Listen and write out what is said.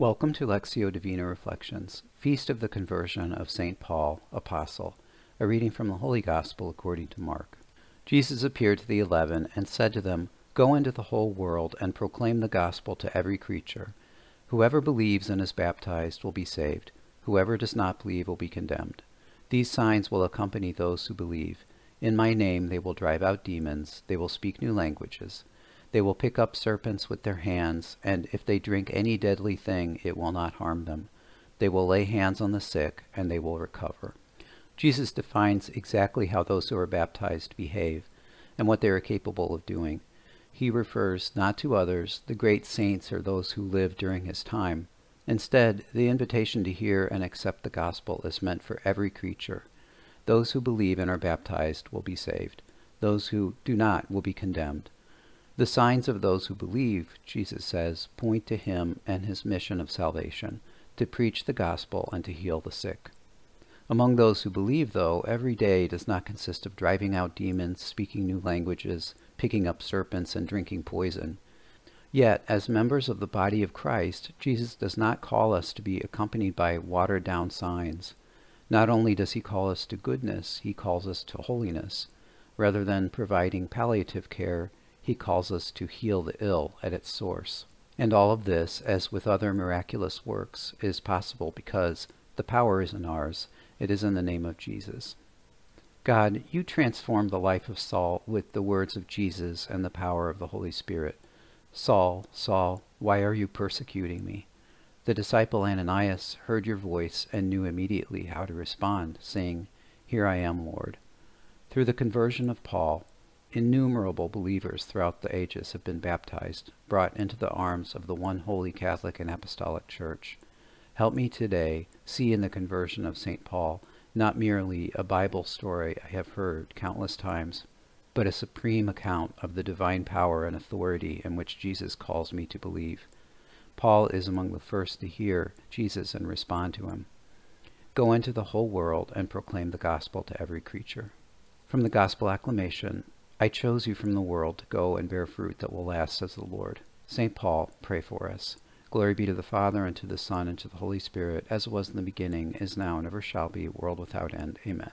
Welcome to Lectio Divina Reflections, Feast of the Conversion of Saint Paul, Apostle, a reading from the Holy Gospel according to Mark. Jesus appeared to the 11 and said to them, "Go into the whole world and proclaim the gospel to every creature. Whoever believes and is baptized will be saved. Whoever does not believe will be condemned. These signs will accompany those who believe. In my name they will drive out demons, they will speak new languages. They will pick up serpents with their hands, and if they drink any deadly thing, it will not harm them. They will lay hands on the sick, and they will recover." Jesus defines exactly how those who are baptized behave, and what they are capable of doing. He refers not to others, the great saints or those who lived during his time. Instead, the invitation to hear and accept the gospel is meant for every creature. Those who believe and are baptized will be saved. Those who do not will be condemned. The signs of those who believe, Jesus says, point to him and his mission of salvation, to preach the gospel and to heal the sick. Among those who believe, though, every day does not consist of driving out demons, speaking new languages, picking up serpents, and drinking poison. Yet, as members of the body of Christ, Jesus does not call us to be accompanied by watered-down signs. Not only does he call us to goodness, he calls us to holiness. Rather than providing palliative care, he calls us to heal the ill at its source. And all of this, as with other miraculous works, is possible because the power isn't ours, it is in the name of Jesus. God, you transformed the life of Saul with the words of Jesus and the power of the Holy Spirit. "Saul, Saul, why are you persecuting me?" The disciple Ananias heard your voice and knew immediately how to respond, saying, "Here I am, Lord." Through the conversion of Paul, innumerable believers throughout the ages have been baptized, brought into the arms of the one holy Catholic and Apostolic Church. Help me today see in the conversion of St. Paul not merely a Bible story I have heard countless times, but a supreme account of the divine power and authority in which Jesus calls me to believe. Paul is among the first to hear Jesus and respond to him. Go into the whole world and proclaim the gospel to every creature. From the Gospel Acclamation, "I chose you from the world to go and bear fruit that will last," says the Lord. St. Paul, pray for us. Glory be to the Father, and to the Son, and to the Holy Spirit, as it was in the beginning, is now, and ever shall be, world without end. Amen.